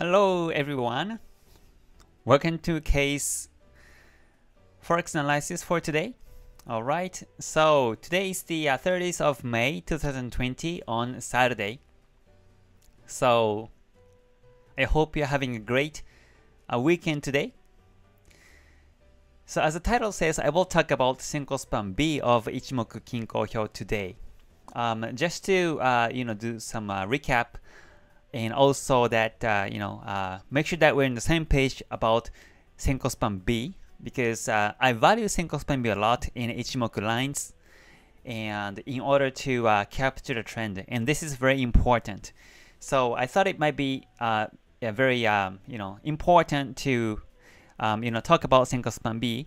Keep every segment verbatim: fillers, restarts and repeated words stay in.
Hello everyone, welcome to K's forex analysis for today. Alright, so today is the thirtieth of May two thousand twenty on Saturday. So I hope you're having a great uh, weekend today. So as the title says, I will talk about Senkou Span B of Ichimoku Kinko Hyo today. Um, just to uh, you know, do some uh, recap. And also that, uh, you know, uh, make sure that we're on the same page about Senkou Span B, because uh, I value Senkou Span B a lot in Ichimoku lines, and in order to uh, capture the trend, and this is very important. So I thought it might be uh, yeah, very, um, you know, important to, um, you know, talk about Senkou Span B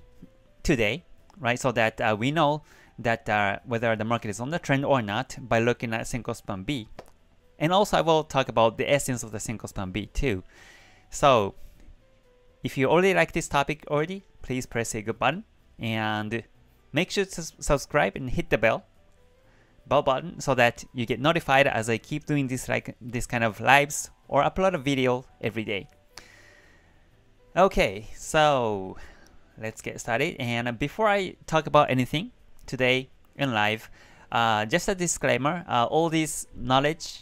today, right? So that uh, we know that uh, whether the market is on the trend or not by looking at Senkou Span B. And also I will talk about the essence of the Senkou Span B too. So if you already like this topic already, please press a good button and make sure to subscribe and hit the bell bell button so that you get notified as I keep doing this like this kind of lives or upload a video every day. Okay, so let's get started. And before I talk about anything today in live, uh, just a disclaimer, uh, all this knowledge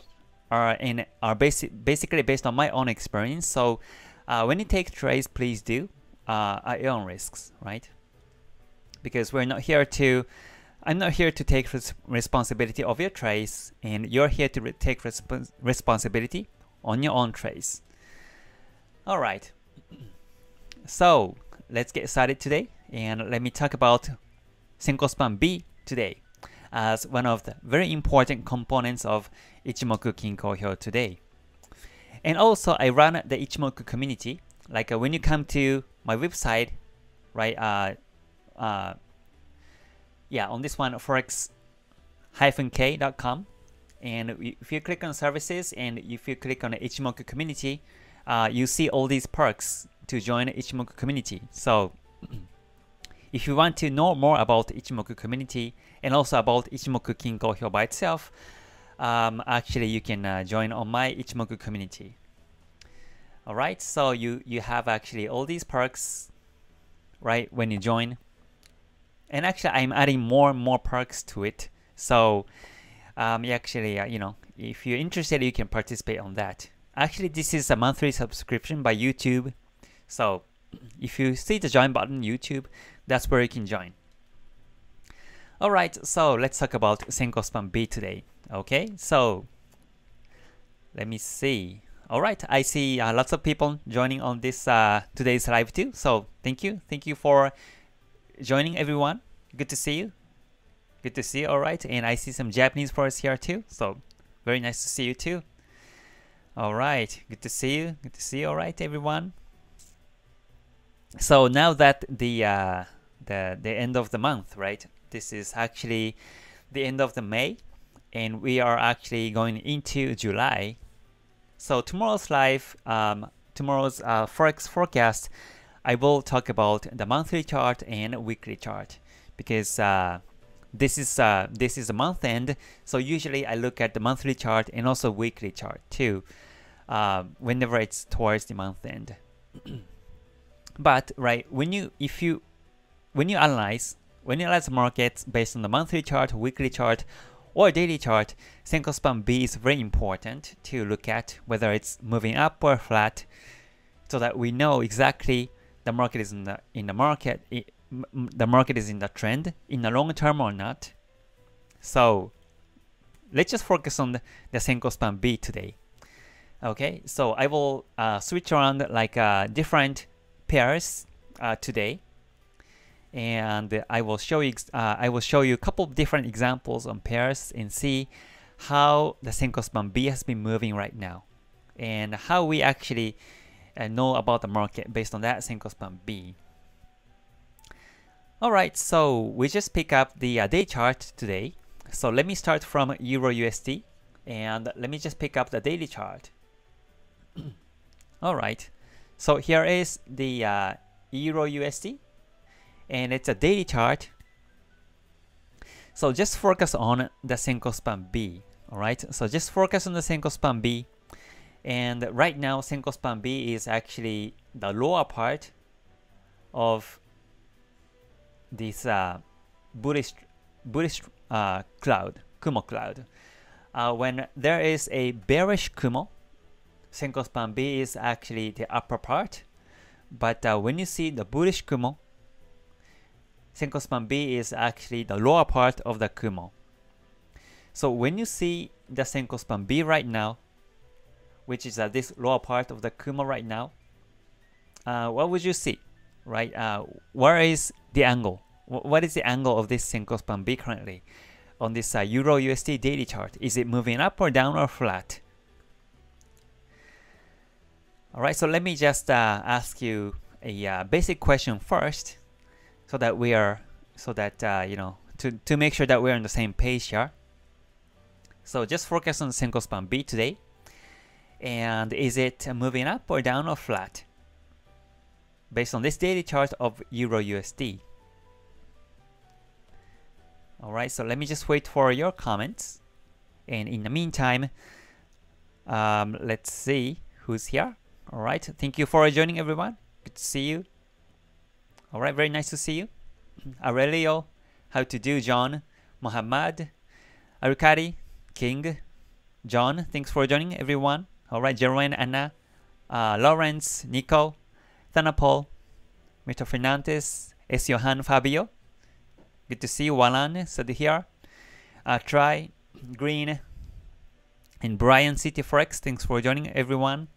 are in are basic basically based on my own experience. So uh, when you take trades, please do uh, at your own risks, right? Because we're not here to I'm not here to take res responsibility of your trades, and you're here to re take resp responsibility on your own trades. All right. So let's get started today, and let me talk about Senkou Span B today as one of the very important components of Ichimoku Kinko Hyo today. And also I run the Ichimoku community, like uh, when you come to my website, right, uh, uh, yeah, on this one, forex dash k dot com, and if you click on services and if you click on the Ichimoku community, uh, you see all these perks to join the Ichimoku community. So if you want to know more about Ichimoku community and also about Ichimoku Kinko Hyo by itself, um, actually you can uh, join on my Ichimoku community. Alright, so you, you have actually all these perks, right, when you join. And actually I'm adding more and more perks to it. So um, you actually, uh, you know, if you're interested, you can participate on that. Actually, this is a monthly subscription by YouTube. So if you see the join button YouTube, that's where you can join. Alright, so let's talk about Senkou Span B today. Okay, so let me see. Alright, I see uh, lots of people joining on this uh, today's live too. So thank you. Thank you for joining everyone. Good to see you. Good to see you. Alright, and I see some Japanese for us here too. So very nice to see you too. Alright, good to see you. Good to see you. Alright, everyone. So now that the uh, the the end of the month, right? This is actually the end of the May, and we are actually going into July. So tomorrow's live, um, tomorrow's uh, forex forecast, I will talk about the monthly chart and weekly chart, because uh, this is uh, this is a month end. So usually I look at the monthly chart and also weekly chart too, uh, whenever it's towards the month end. But right, when you if you when you analyze when you analyze markets based on the monthly chart, weekly chart, or daily chart, Senkou Span B is very important to look at whether it's moving up or flat, so that we know exactly the market is in the in the market it, m the market is in the trend in the long term or not. So let's just focus on the, the Senkou Span B today. Okay, so I will uh, switch around like uh, different pairs uh, today, and I will show you uh, I will show you a couple of different examples on pairs and see how the Senkou Span B has been moving right now, and how we actually uh, know about the market based on that Senkou Span B. Alright, so we just pick up the uh, day chart today. So let me start from euro U S D, and let me just pick up the daily chart. Alright. So here is the uh, euro U S D, and it's a daily chart. So just focus on the Senkou Span B, alright? So just focus on the Senkou Span B, And right now, Senkou Span B is actually the lower part of this uh, bullish bullish uh, cloud, Kumo cloud. Uh, when there is a bearish Kumo, Senkou Span B is actually the upper part. But uh, when you see the bullish Kumo, Senkou Span B is actually the lower part of the Kumo. So when you see the Senkou Span B right now, which is at this lower part of the Kumo right now, uh, what would you see, right? Uh, where is the angle? W what is the angle of this Senkou Span B currently on this uh, Euro U S D daily chart? Is it moving up or down or flat? All right, so let me just uh, ask you a uh, basic question first, so that we are, so that uh, you know, to to make sure that we're on the same page here. So just focus on Senkou Span B today. And is it moving up or down or flat based on this daily chart of Euro U S D? Alright, so let me just wait for your comments. And in the meantime, um, let's see who's here. Alright, thank you for joining everyone. Good to see you. Alright, very nice to see you. Aurelio, How To Do, John, Muhammad, Arukari, King, John, thanks for joining everyone. Alright, Jeroen, Anna, uh, Lawrence, Nico, Thanapol, Mister Fernandez, S. Johan, Fabio. Good to see you, Walan, Sadhir, uh, Try, Green, and Brian, City Forex. Thanks for joining everyone.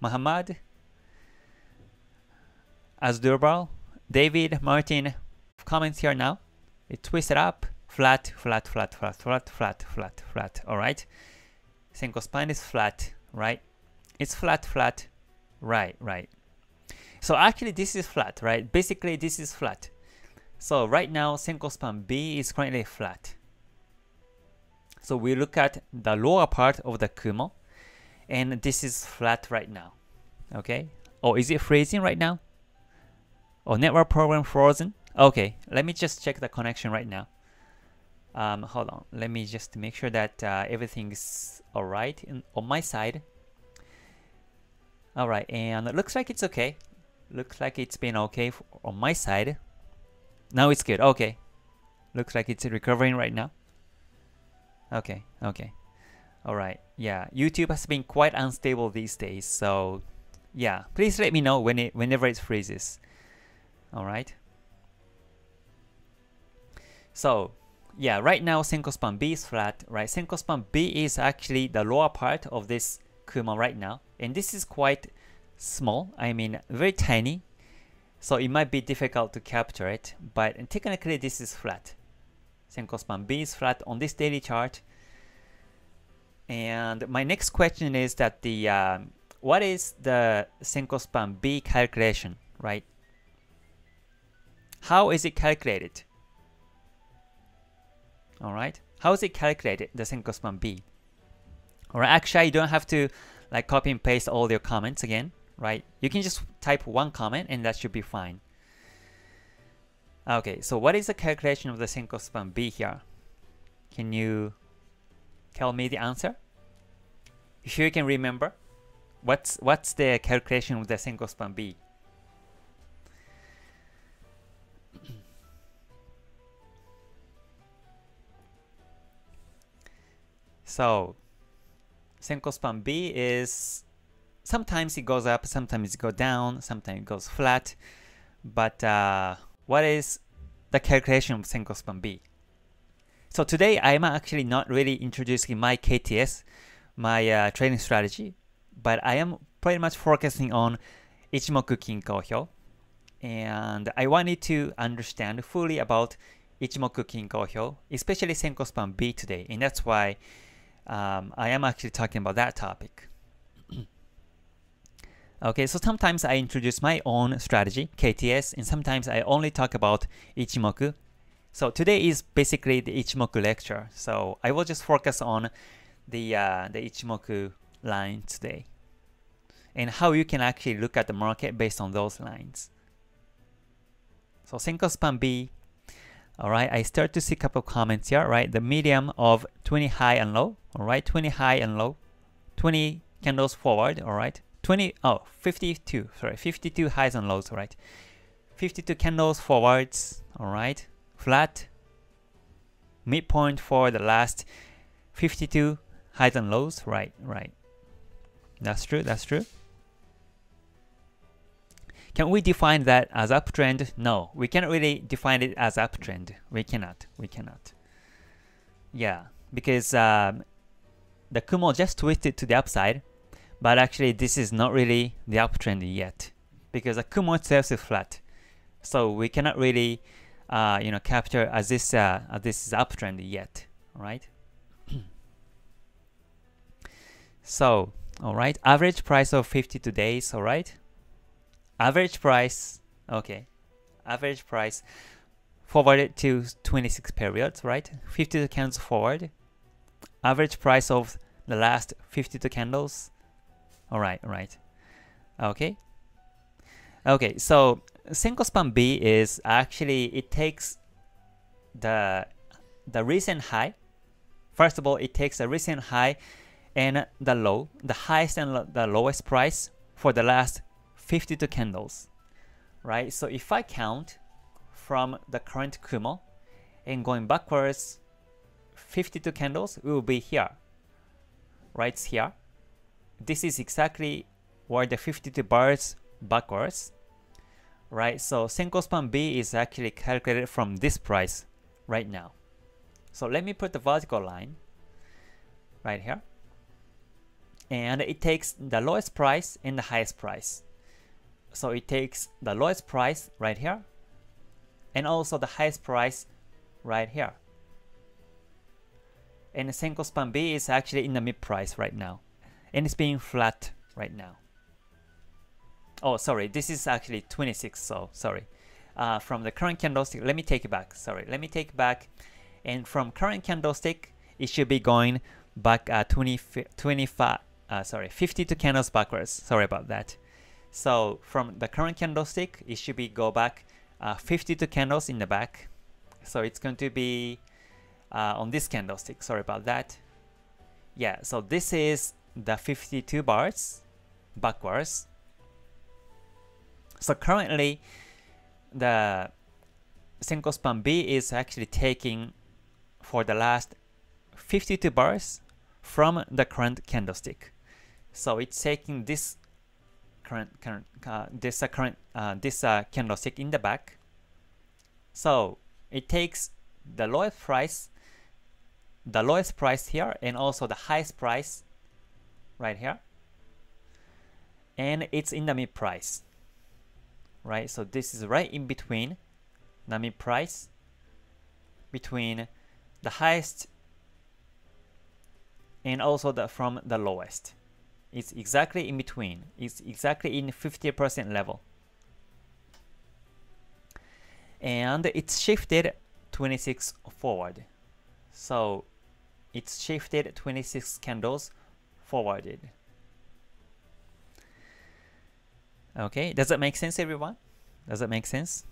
Muhammad, Azdurbal, David, Martin. Comments here now. It twisted up. Flat, flat, flat, flat, flat, flat, flat, flat. Alright. Senkou Span is flat, right? It's flat, flat, right, right. So actually this is flat, right? Basically this is flat. So right now Senkou Span B is currently flat. So we look at the lower part of the Kumo, and this is flat right now, okay? Oh, is it freezing right now? Oh, network program frozen? Okay, let me just check the connection right now. Um, hold on, let me just make sure that uh, everything's alright on my side. Alright, and it looks like it's okay. Looks like it's been okay for, on my side. Now it's good, okay. Looks like it's recovering right now. Okay, okay. Alright, yeah, YouTube has been quite unstable these days, so yeah, please let me know when it, whenever it freezes. Alright. So, yeah, right now Senkou Span B is flat, right? Senkou Span B is actually the lower part of this Kumo right now. And this is quite small, I mean very tiny. So it might be difficult to capture it, but technically this is flat. Senkou Span B is flat on this daily chart. And my next question is that the um, what is the Senkou Span B calculation, right? How is it calculated? Alright, how is it calculated, the Senkou Span B? Alright, actually you don't have to like copy and paste all your comments again, right? You can just type one comment and that should be fine. Okay, so what is the calculation of the Senkou Span B here? Can you tell me the answer? If you can remember, what's, what's the calculation of the Senkou Span B? So, Senkou Span B is, sometimes it goes up, sometimes it goes down, sometimes it goes flat. But uh, what is the calculation of Senkou Span B? So today I'm actually not really introducing my K T S, my uh, trading strategy, but I am pretty much focusing on Ichimoku Kinko Hyo. And I wanted to understand fully about Ichimoku Kinko Hyo, especially Senkou Span B today, and that's why Um, I am actually talking about that topic. Okay, so sometimes I introduce my own strategy, K T S, and sometimes I only talk about Ichimoku. So today is basically the Ichimoku lecture, so I will just focus on the, uh, the Ichimoku line today, and how you can actually look at the market based on those lines. So Senkou Span B. Alright, I start to see a couple of comments here, right? The medium of twenty high and low, alright, twenty high and low, twenty candles forward, all right. twenty, oh, fifty-two, sorry, fifty-two highs and lows, all right. fifty-two candles forwards, all right. Flat midpoint for the last fifty-two highs and lows, right, right. That's true, that's true. Can we define that as uptrend? No, we can't really define it as uptrend. We cannot, we cannot. Yeah, because um, the Kumo just twisted to the upside, but actually this is not really the uptrend yet, because the Kumo itself is flat. So we cannot really, uh, you know, capture as this uh, as this is uptrend yet, right? So, all right, average price of fifty-two days, all right. Average price, okay, average price forwarded to twenty-six periods, right? fifty-two candles forward, average price of the last fifty-two candles, all right, all right, okay. Okay, so Senkou Span B is actually, it takes the, the recent high, first of all, it takes the recent high and the low, the highest and lo the lowest price for the last fifty-two candles, right? So if I count from the current Kumo and going backwards fifty-two candles, we will be here, right here. This is exactly where the fifty-two bars backwards, right? So Senkou Span B is actually calculated from this price right now. So let me put the vertical line right here, and it takes the lowest price and the highest price. So it takes the lowest price right here, and also the highest price right here. And the Senkou Span B is actually in the mid price right now, and it's being flat right now. Oh, sorry, this is actually twenty-six, so sorry. Uh, from the current candlestick, let me take it back, sorry, let me take it back. And from current candlestick, it should be going back uh, twenty, twenty-five, uh, sorry, fifty-two candles backwards, sorry about that. So from the current candlestick, it should be go back uh, fifty-two candles in the back. So it's going to be uh, on this candlestick, sorry about that. Yeah, so this is the fifty-two bars backwards. So currently, the Senkou Span B is actually taking for the last fifty-two bars from the current candlestick. So it's taking this current current uh, this uh, current uh, this uh, candlestick in the back. So it takes the lowest price, the lowest price here, and also the highest price right here, and it's in the mid price, right? So this is right in between the mid price between the highest and also the from the lowest. It's exactly in between. It's exactly in fifty percent level. And it's shifted twenty-six forward. So it's shifted twenty-six candles forwarded. Okay, does that make sense, everyone? Does that make sense?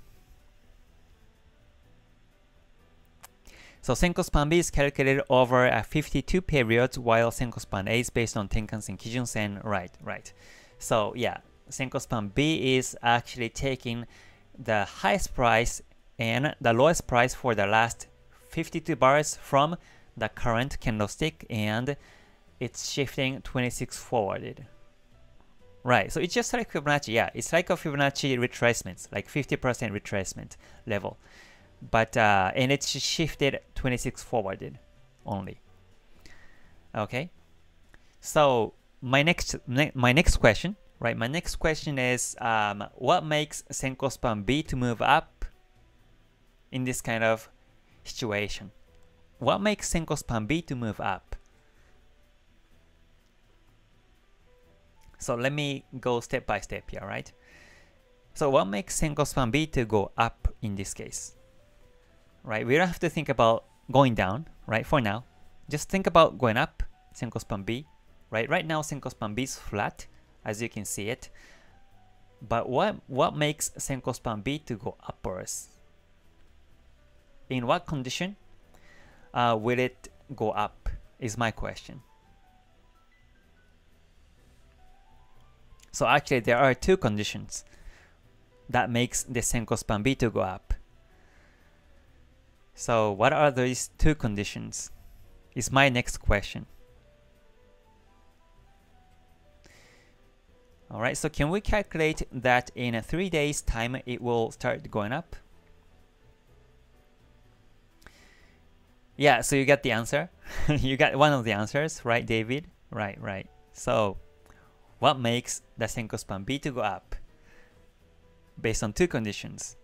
So Senkou Span B is calculated over uh, fifty-two periods, while Senkou Span A is based on Tenkan Sen, Kijun Sen, right, right. So yeah, Senkou Span B is actually taking the highest price and the lowest price for the last fifty-two bars from the current candlestick, and it's shifting twenty-six forwarded. Right, so it's just like Fibonacci, yeah, it's like a Fibonacci retracement, like fifty percent retracement level. But uh, and it's shifted twenty-six forwarded only. Okay, so my next ne my next question, right? My next question is, um, what makes Senkou Span B to move up in this kind of situation? What makes Senkou Span B to move up? So let me go step by step here, right? So what makes Senkou Span B to go up in this case? Right, we don't have to think about going down, right, for now. Just think about going up, Senkou Span B, right? Right now, Senkou Span B is flat, as you can see it. But what, what makes Senkou Span B to go upwards? In what condition uh, will it go up, is my question. So actually there are two conditions that makes the Senkou Span B to go up. So what are these two conditions is my next question. Alright, so can we calculate that in three days time it will start going up? Yeah, so you got the answer. You got one of the answers, right, David? Right, right. So what makes the Senkou Span B to go up? Based on two conditions.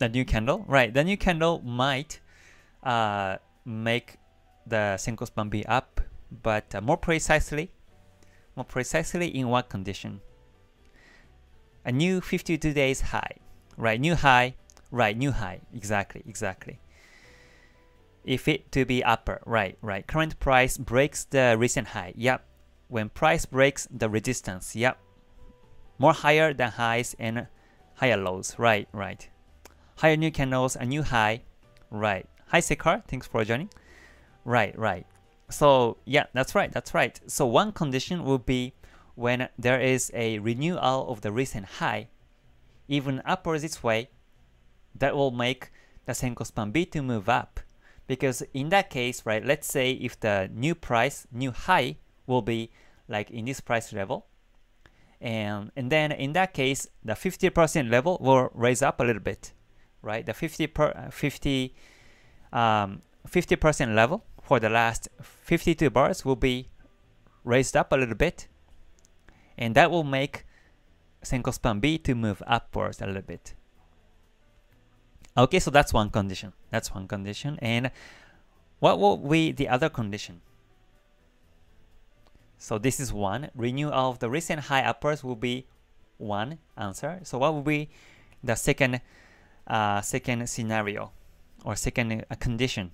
The new candle, right, the new candle might uh, make the Senkou Span B up, but uh, more precisely, more precisely in what condition? A new fifty-two days high, right, new high, right, new high, exactly, exactly. If it to be upper, right, right, current price breaks the recent high, yep. When price breaks the resistance, yep. More higher than highs and higher lows, right, right. Higher new candles, a new high, right. Hi Sekar, thanks for joining. Right, right. So yeah, that's right, that's right. So one condition will be when there is a renewal of the recent high, even upwards this way, that will make the Senkou Span B to move up. Because in that case, right, let's say if the new price, new high will be like in this price level, and and then in that case the fifty percent level will raise up a little bit, right? The fifty percent level for the last fifty-two bars will be raised up a little bit, and that will make Senkou Span B to move upwards a little bit. Okay, so that's one condition. That's one condition. And what will be the other condition? So this is one. Renewal of the recent high upwards will be one answer. So what will be the second, uh, second scenario or second uh, condition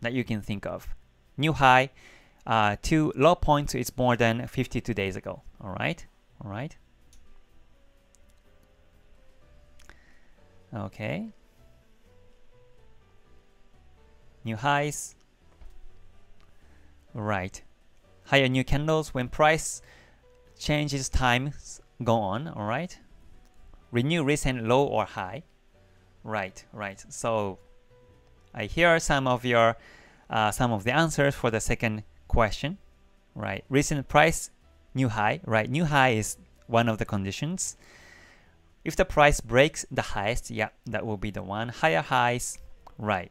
that you can think of? New high uh, to low points. It's more than fifty-two days ago. All right. All right. Okay. New highs. Right. Higher new candles when price changes times go on, alright? Renew recent low or high. Right, right. So I hear some of your uh, some of the answers for the second question. Right. Recent price, new high, right? New high is one of the conditions. If the price breaks the highest, yeah, that will be the one. Higher highs, right.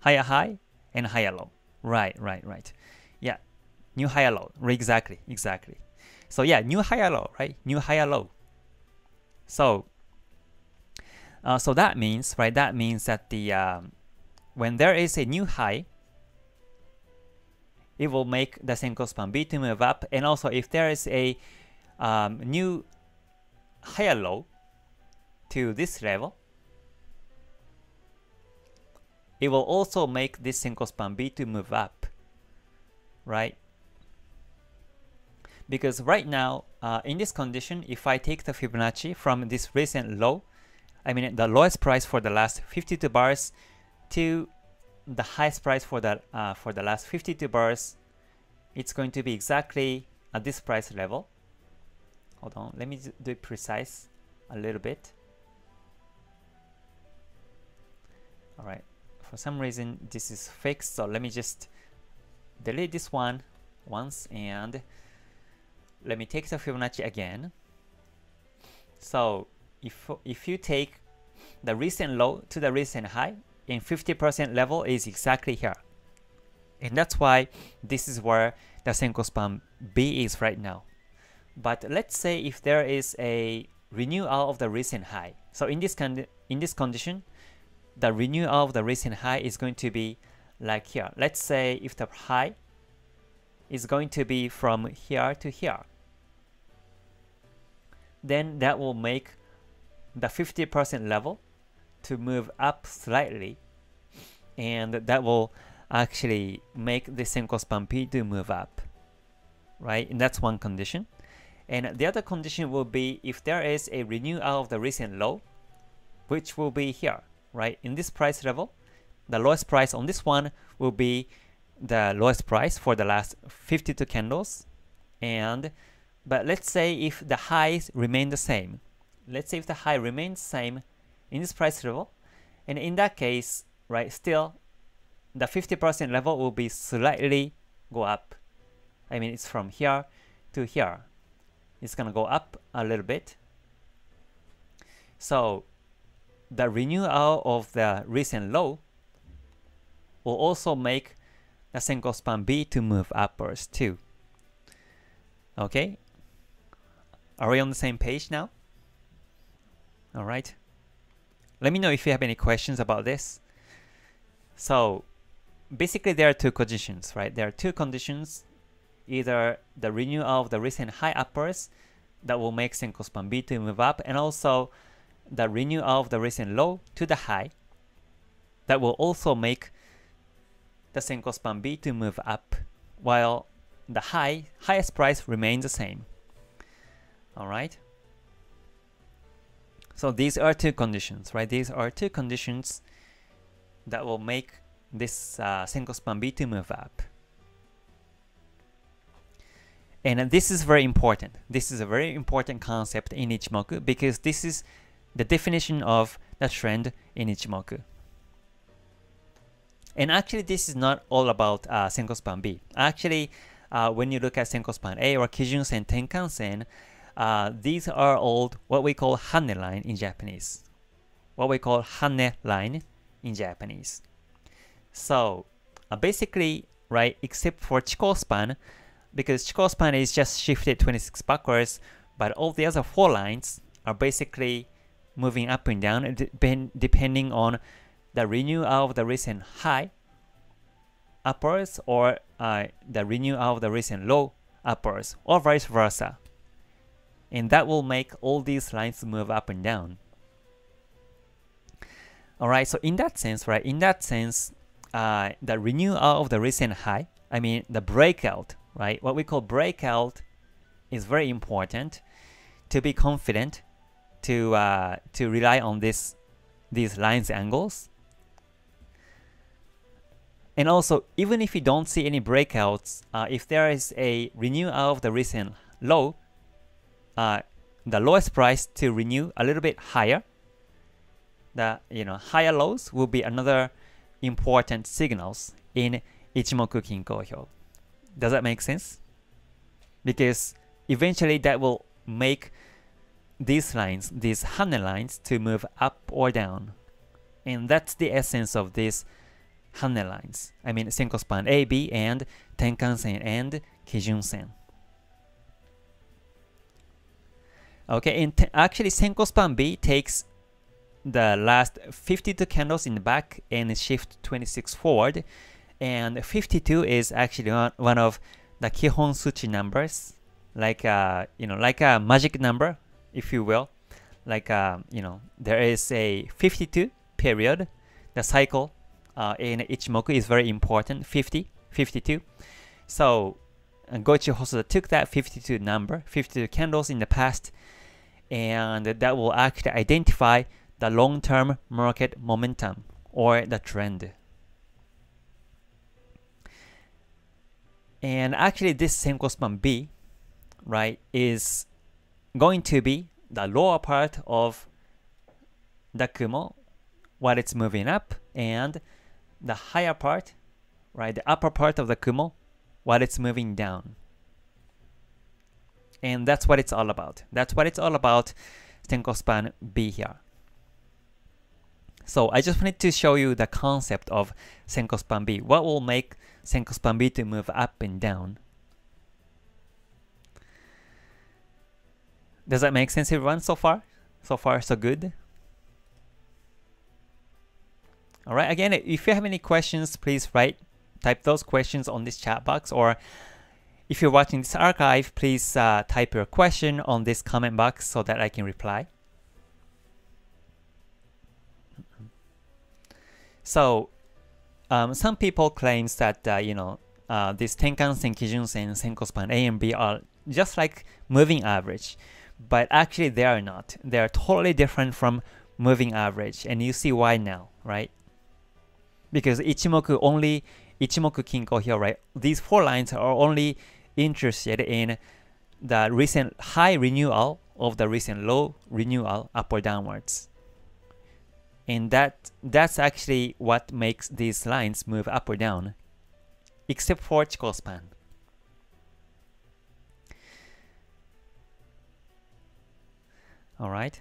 Higher high and higher low. Right, right, right. Yeah, new higher low. Exactly, exactly. So yeah, new higher low, right? New higher low. So, uh, so that means, right, that means that the um, when there is a new high, it will make the Senkou Span B to move up. And also if there is a um, new higher low to this level, it will also make this Senkou Span B to move up, right? Because right now, uh, in this condition, if I take the Fibonacci from this recent low, I mean the lowest price for the last fifty-two bars to the highest price for the uh, for the last fifty-two bars, it's going to be exactly at this price level. Hold on, let me do it precise a little bit. Alright, for some reason this is fixed, so let me just delete this one once and let me take the Fibonacci again. So if, if you take the recent low to the recent high, and fifty percent level is exactly here. And that's why this is where the Senkou Span B is right now. But let's say if there is a renewal of the recent high. So in this con in this condition, the renewal of the recent high is going to be like here. Let's say if the high is going to be from here to here, then that will make the fifty percent level to move up slightly, and that will actually make the Senkou Span B to move up, right? And that's one condition. And the other condition will be if there is a renewal of the recent low, which will be here, right? In this price level, the lowest price on this one will be the lowest price for the last fifty-two candles. And but let's say if the highs remain the same, let's say if the high remains same in this price level, and in that case, right, still the fifty percent level will be slightly go up. I mean, it's from here to here, it's gonna go up a little bit. So the renewal of the recent low will also make the Senkou Span B to move upwards too. Okay, are we on the same page now? All right, let me know if you have any questions about this. So basically there are two conditions, right? There are two conditions, either the renewal of the recent high upwards that will make Senkou Span B to move up, and also the renewal of the recent low to the high that will also make the Senkou Span B to move up while the high highest price remains the same. Alright, so these are two conditions, right? These are two conditions that will make this uh, Senkou Span B to move up. And this is very important. This is a very important concept in Ichimoku, because this is the definition of the trend in Ichimoku. And actually this is not all about uh, Senkou Span B. Actually, uh, when you look at Senkou Span A or Kijun Sen, Tenkan Sen, uh, these are all what we call Hane line in Japanese. What we call Hane line in Japanese. So uh, basically, right, except for Chikou Span, because Chikou Span is just shifted twenty-six backwards, but all the other four lines are basically moving up and down depending on the renewal of the recent high upwards or uh, the renewal of the recent low upwards, or vice versa. And that will make all these lines move up and down. Alright, so in that sense, right, in that sense, uh, the renewal of the recent high, I mean the breakout, right, what we call breakout is very important to be confident to uh, to rely on this these lines angles. And also, even if you don't see any breakouts, uh, if there is a renewal of the recent low, uh, the lowest price to renew a little bit higher, the you know higher lows will be another important signals in Ichimoku Kinko Hyo. Does that make sense? Because eventually that will make these lines, these Hane lines, to move up or down. And that's the essence of these Hane lines. I mean Senkou Span A, B, and Tenkan Sen, and Kijun Sen. Okay, and actually Senkou Span B takes the last fifty-two candles in the back and shift twenty-six forward. And fifty-two is actually one of the Kihon Suchi numbers, like a, you know, like a magic number, if you will. Like um, you know, there is a fifty-two period. The cycle uh, in Ichimoku is very important. fifty, fifty-two. So uh, Goichi Hosoda took that fifty-two number, fifty-two candles in the past, and that will actually identify the long-term market momentum or the trend. And actually this Senkou Span B, right, is going to be the lower part of the Kumo while it's moving up, and the higher part, right, the upper part of the Kumo while it's moving down. And that's what it's all about. That's what it's all about, Senkou Span B here. So I just wanted to show you the concept of Senkou Span B. What will make Senkou Span B to move up and down? Does that make sense, everyone, so far? So far, so good? Alright, again, if you have any questions, please write, type those questions on this chat box, or if you're watching this archive, please uh, type your question on this comment box so that I can reply. So, um, some people claims that, uh, you know, uh, this Tenkan Sen, Kijun Sen, Senkou Span A and B are just like moving average, but actually they are not. They are totally different from moving average, and you see why now, right? Because Ichimoku only Ichimoku Kinko Hyo, right? These four lines are only interested in the recent high renewal of the recent low renewal up or downwards. And that that's actually what makes these lines move up or down, except for Chikou Span. All right.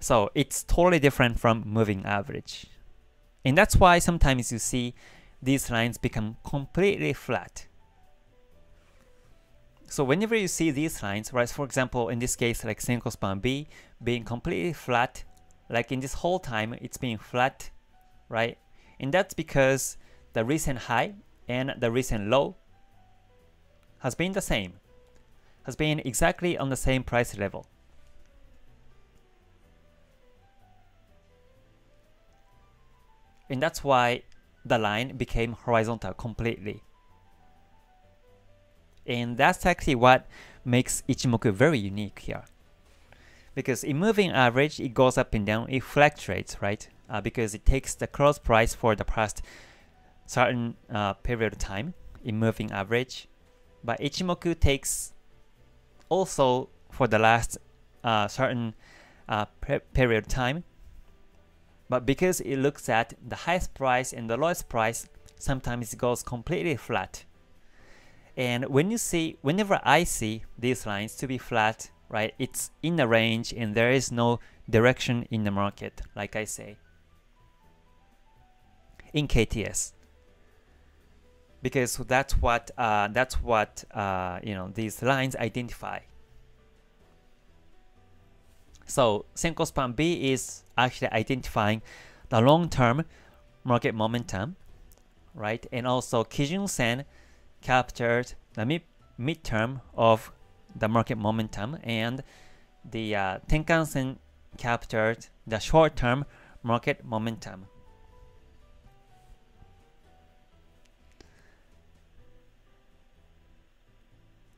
So it's totally different from moving average. And that's why sometimes you see these lines become completely flat. So whenever you see these lines, right, for example, in this case, like Senkou Span B being completely flat, like in this whole time, it's being flat, right? And that's because the recent high and the recent low has been the same, has been exactly on the same price level. And that's why the line became horizontal completely. And that's actually what makes Ichimoku very unique here. Because in moving average, it goes up and down, it fluctuates, right? Uh, because it takes the close price for the past certain uh, period of time in moving average. But Ichimoku takes also for the last uh, certain uh, period of time. But because it looks at the highest price and the lowest price, sometimes it goes completely flat. And when you see, whenever I see these lines to be flat, right, it's in the range and there is no direction in the market, like I say, in K T S. Because that's what uh, that's what uh, you know, these lines identify. So Senkou Span B is actually identifying the long-term market momentum, right? And also Kijun Sen captured the mid midterm of the market momentum, and the uh, Tenkan Sen captured the short-term market momentum.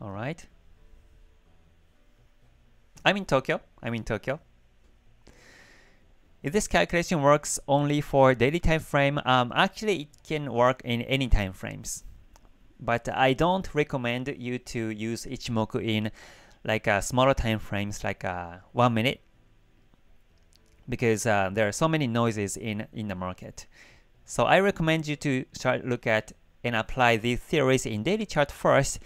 All right. I'm in Tokyo. I'm in Tokyo. If this calculation works only for daily time frame, um, actually it can work in any time frames. But I don't recommend you to use Ichimoku in like uh, smaller time frames, like uh, one minute, because uh, there are so many noises in in the market. So I recommend you to start look at and apply these theories in daily chart first,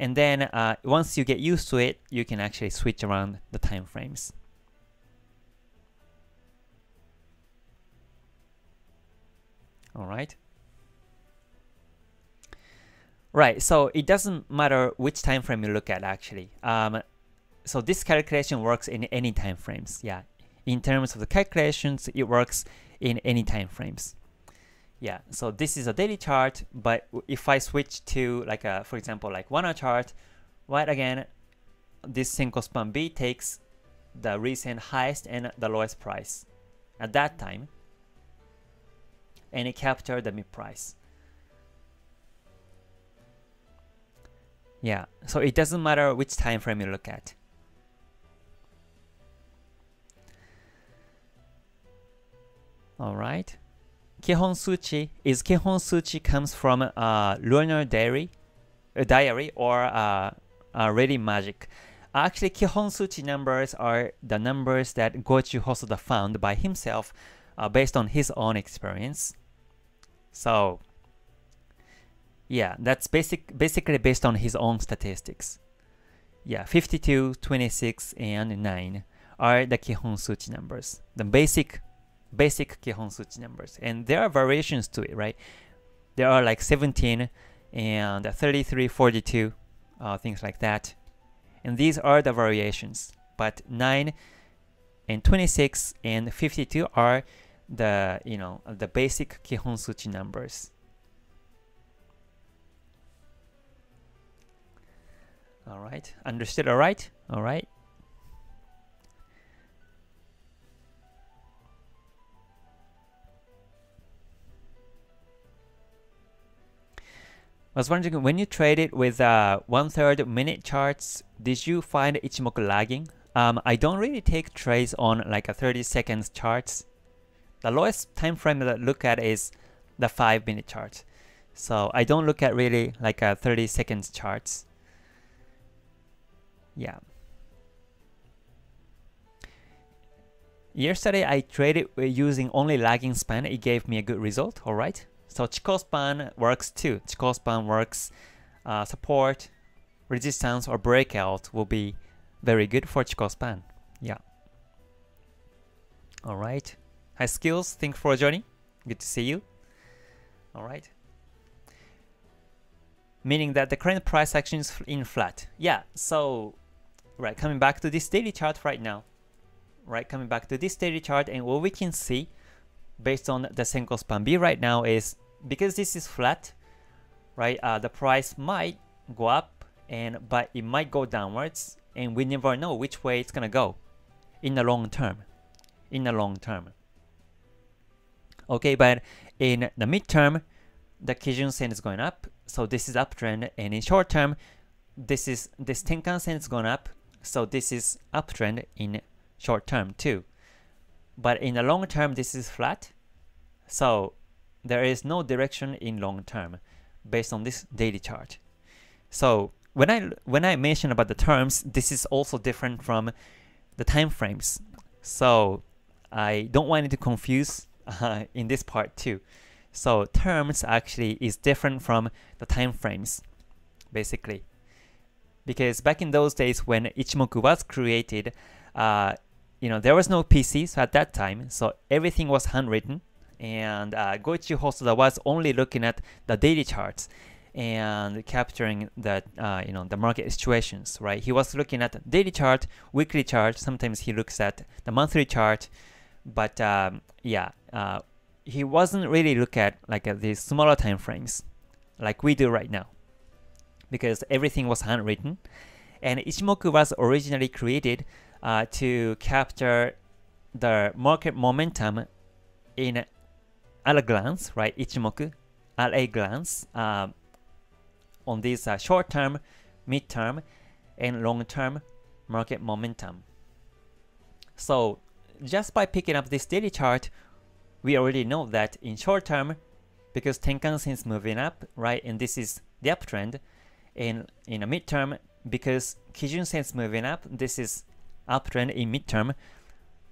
and then uh, once you get used to it, you can actually switch around the time frames. All right. Right, so it doesn't matter which time frame you look at actually. Um, so this calculation works in any time frames. Yeah, in terms of the calculations, it works in any time frames. Yeah, so this is a daily chart, but if I switch to like a, for example, like one hour chart, right, again, this Senkou Span B takes the recent highest and the lowest price at that time, and it captured the mid price. Yeah, so it doesn't matter which time frame you look at. All right. Kihon Suchi is Kihon Suchi comes from uh, Lunar Diary, uh, Diary or uh, uh, Ready Magic. Actually, Kihon Suchi numbers are the numbers that Goichi Hosoda found by himself uh, based on his own experience. So yeah, that's basic, basically based on his own statistics. Yeah, fifty-two, twenty-six, and nine are the Kihon Suchi numbers, the basic, basic Kihon Suchi numbers. And there are variations to it, right? There are like seventeen and thirty-three, forty-two, uh, things like that. And these are the variations. But nine and twenty-six and fifty-two are the, you know, the basic Kihon Suchi numbers. All right, understood, all right, all right. I was wondering, when you traded with uh, one-third minute charts, did you find Ichimoku lagging? Um, I don't really take trades on like a thirty seconds charts. The lowest time frame that I look at is the five minute charts. So I don't look at really like a thirty seconds charts. Yeah. Yesterday I traded using only lagging span. It gave me a good result. All right. So Chikou Span works too. Chikou Span works. Uh, support, resistance, or breakout will be very good for Chikou Span. Yeah. All right. Hi Skills. Thanks for joining. Good to see you. All right. Meaning that the current price action is in flat. Yeah. So, right. Coming back to this daily chart right now. Right. Coming back to this daily chart, and what we can see based on the Senkou Span B right now is because this is flat, right? Uh, the price might go up, and but it might go downwards, and we never know which way it's gonna go in the long term. In the long term. Okay, but in the midterm, the Kijun Sen is going up, so this is uptrend, and in short term, this is this Tenkan Sen is going up, so this is uptrend in short term too. But in the long term, this is flat, so there is no direction in long term based on this daily chart. So when I when I mention about the terms, this is also different from the time frames. So I don't want it to confuse uh, in this part too. So terms actually is different from the time frames, basically, because back in those days when Ichimoku was created. Uh, You know, there was no P C so at that time, so everything was handwritten, and uh, Goichi Hosoda was only looking at the daily charts and capturing the uh, you know the market situations. Right, he was looking at the daily chart, weekly chart. Sometimes he looks at the monthly chart, but um, yeah, uh, he wasn't really look at like at these smaller time frames like we do right now, because everything was handwritten, and Ichimoku was originally created. Uh, to capture the market momentum in at a glance, right? Ichimoku at a glance uh, on these uh, short-term, mid-term, and long-term market momentum. So just by picking up this daily chart, we already know that in short-term, because Tenkan Sen is moving up, right? And this is the uptrend, and in a mid-term, because Kijun Sen is moving up, this is uptrend in midterm,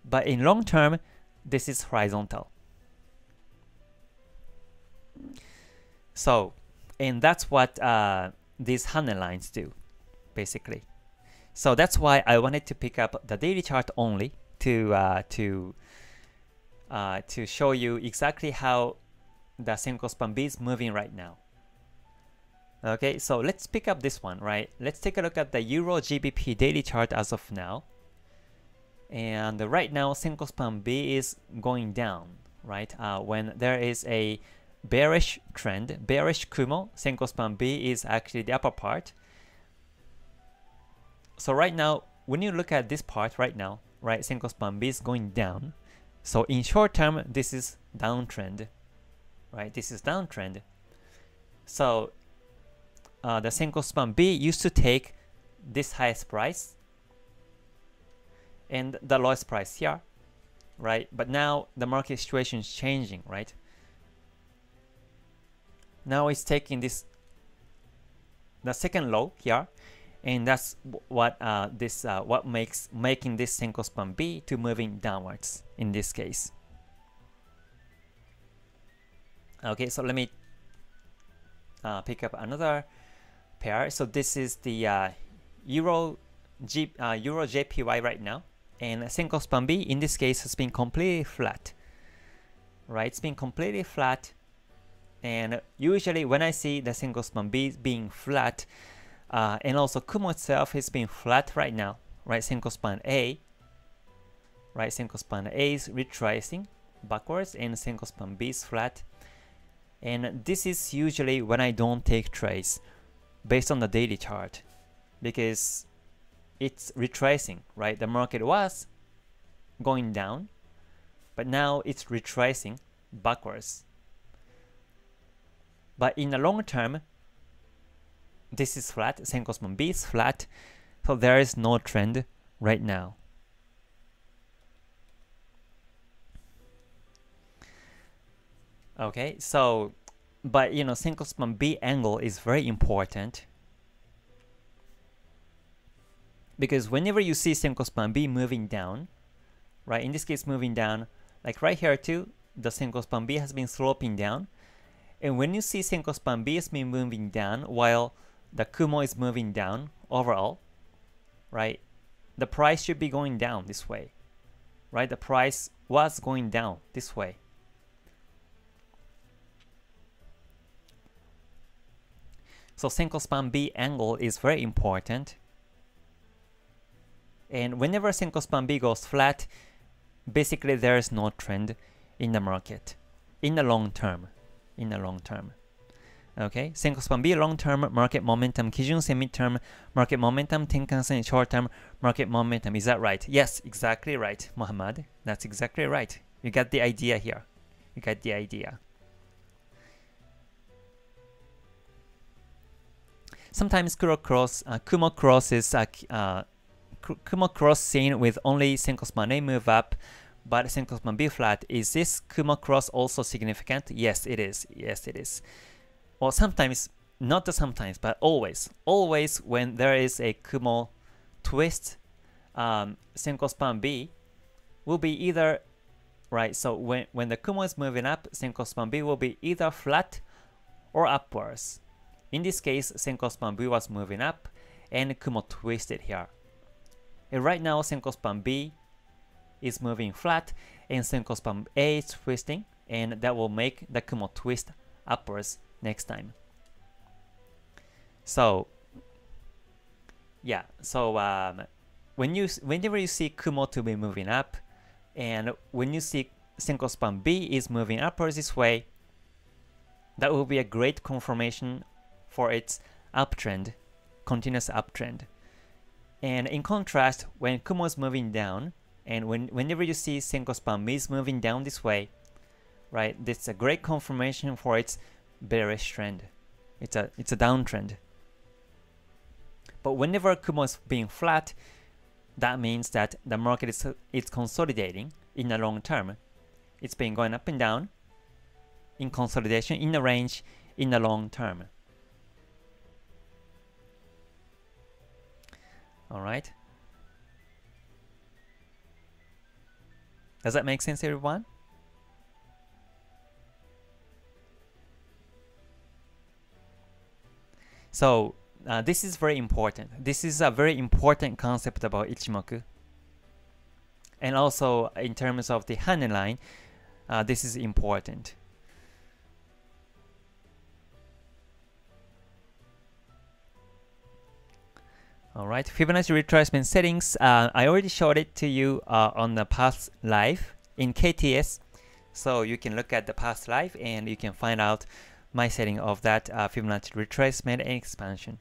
but in long term, this is horizontal. So, and that's what uh, these Hane lines do, basically. So that's why I wanted to pick up the daily chart only to uh, to uh, to show you exactly how the Senkou Span B is moving right now. Okay, so let's pick up this one, right? Let's take a look at the Euro G B P daily chart as of now. And right now, Senkou Span B is going down, right? Uh, when there is a bearish trend, bearish Kumo, Senkou Span B is actually the upper part. So right now, when you look at this part right now, right, Senkou Span B is going down. So in short term, this is downtrend, right? This is downtrend. So uh, the Senkou Span B used to take this highest price and the lowest price here, right? But now the market situation is changing, right? Now it's taking this, the second low here, and that's what uh, this uh, what makes making this Senkou Span B to moving downwards in this case. Okay, so let me uh, pick up another pair. So this is the uh, Euro G uh, Euro J P Y right now. And Senkou Span B in this case has been completely flat, right? It's been completely flat, and usually when I see the Senkou Span B being flat, uh, and also Kumo itself is being flat right now, right? Senkou Span A, right? Senkou Span A is retracing backwards, and Senkou Span B is flat, and this is usually when I don't take trades based on the daily chart, because it's retracing, right? The market was going down, but now it's retracing backwards. But in the long term, this is flat, Senkou Span B is flat, so there is no trend right now. Okay, so, but you know, Senkou Span B angle is very important, because whenever you see Senkou Span B moving down, right, in this case moving down, like right here too, the Senkou Span B has been sloping down, and when you see Senkou Span B has been moving down while the Kumo is moving down overall, right, the price should be going down this way, right? The price was going down this way. So Senkou Span B angle is very important. And whenever Senkou Span B goes flat, basically there is no trend in the market in the long term. In the long term, okay. Senkou Span B long term market momentum, Kijun Sen midterm market momentum, Tenkan Sen short term market momentum. Is that right? Yes, exactly right, Muhammad. That's exactly right. You got the idea here. You got the idea. Sometimes Kumo cross, uh, Kumo crosses. Uh, uh, Kumo cross seen with only Senkou Span A move up, but Senkou Span B flat. Is this Kumo cross also significant? Yes, it is. Yes, it is. Or sometimes, not the sometimes, but always, always when there is a Kumo twist, um, Senkou Span B will be either, right, so when, when the Kumo is moving up, Senkou Span B will be either flat or upwards. In this case, Senkou Span B was moving up and Kumo twisted here. And right now, Senkou Span B is moving flat and Senkou Span A is twisting, and that will make the Kumo twist upwards next time. So, yeah, so um, when you, whenever you see Kumo to be moving up and when you see Senkou Span B is moving upwards this way, that will be a great confirmation for its uptrend, continuous uptrend. And in contrast, when Kumo is moving down, and when, whenever you see Senkou Span B is moving down this way, right, this is a great confirmation for its bearish trend. It's a it's a downtrend. But whenever Kumo is being flat, that means that the market is it's consolidating in the long term. It's been going up and down in consolidation in the range in the long term. Alright. Does that make sense, everyone? So, uh, this is very important. This is a very important concept about Ichimoku. And also, in terms of the Hane line, uh, this is important. Alright, Fibonacci retracement settings, uh, I already showed it to you uh, on the past live in K T S, so you can look at the past live and you can find out my setting of that uh, Fibonacci retracement and expansion.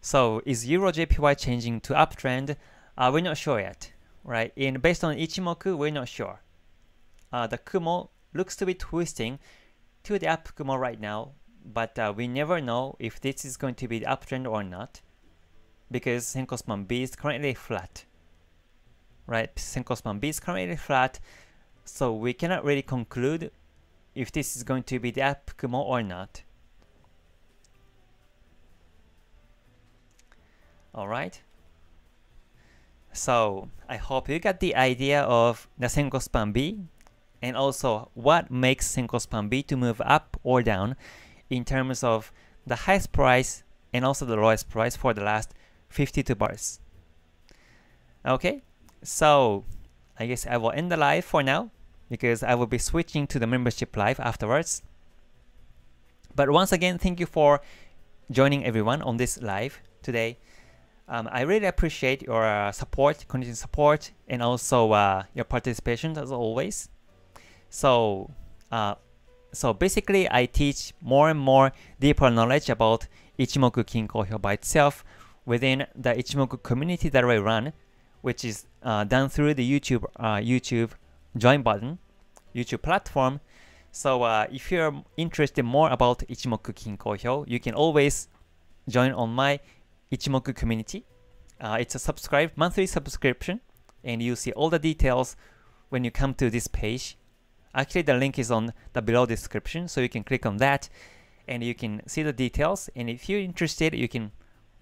So, is Euro J P Y changing to uptrend? Uh, we're not sure yet, right? And based on Ichimoku, we're not sure. Uh, the Kumo looks to be twisting to the up Kumo right now, but uh, we never know if this is going to be the uptrend or not, because Senkou Span B is currently flat, right? Senkou Span B is currently flat, so we cannot really conclude if this is going to be the up Kumo or not. Alright, so I hope you got the idea of the Senkou Span B and also what makes Senkou Span B to move up or down in terms of the highest price and also the lowest price for the last fifty-two bars. Okay, so I guess I will end the live for now because I will be switching to the membership live afterwards. But once again, thank you for joining everyone on this live today. Um, I really appreciate your uh, support, continued support, and also uh, your participation as always. So, uh, So basically, I teach more and more deeper knowledge about Ichimoku Kinko Hyo by itself within the Ichimoku community that I run, which is uh, done through the YouTube uh, YouTube join button, YouTube platform. So uh, if you're interested more about Ichimoku Kinko Hyo, you can always join on my Ichimoku community. Uh, it's a subscribe monthly subscription, and you see all the details when you come to this page. Actually, the link is on the below description, so you can click on that and you can see the details. And if you're interested, you can,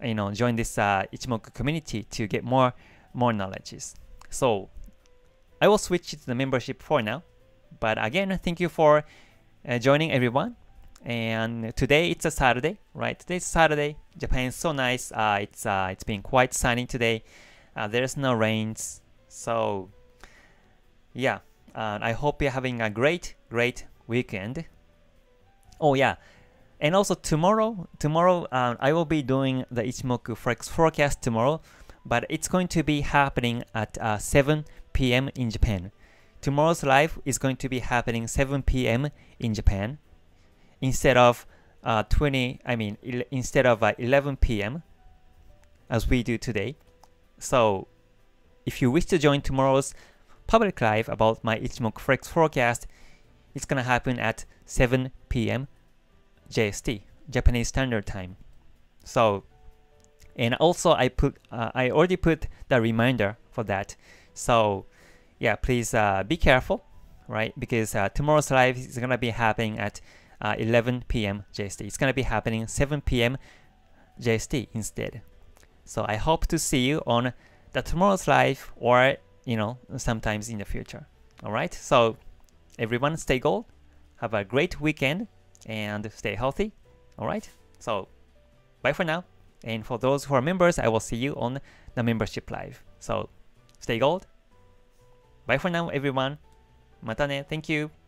you know, join this uh, Ichimoku community to get more more knowledges. So I will switch to the membership for now. But again, thank you for uh, joining everyone. And today it's a Saturday, right? Today's Saturday. Japan is so nice. Uh, it's uh, it's been quite sunny today. Uh, there's no rains. So yeah, uh, I hope you're having a great, great weekend. Oh yeah, and also tomorrow, tomorrow uh, I will be doing the Ichimoku Forex forecast tomorrow, but it's going to be happening at uh, seven p m in Japan. Tomorrow's live is going to be happening seven p m in Japan, instead of uh, twenty, I mean, instead of uh, eleven p m as we do today. So, if you wish to join tomorrow's public live about my Ichimoku Forex forecast, it's gonna happen at seven p m J S T, Japanese Standard Time. So, and also I put, uh, I already put the reminder for that. So, yeah, please uh, be careful, right? Because uh, tomorrow's live is gonna be happening at Uh, eleven p m J S T. It's going to be happening seven p m J S T instead. So I hope to see you on the tomorrow's live, or, you know, sometimes in the future. Alright, so everyone stay gold, have a great weekend, and stay healthy. Alright, so bye for now. And for those who are members, I will see you on the membership live. So stay gold. Bye for now, everyone. Mata ne. Thank you.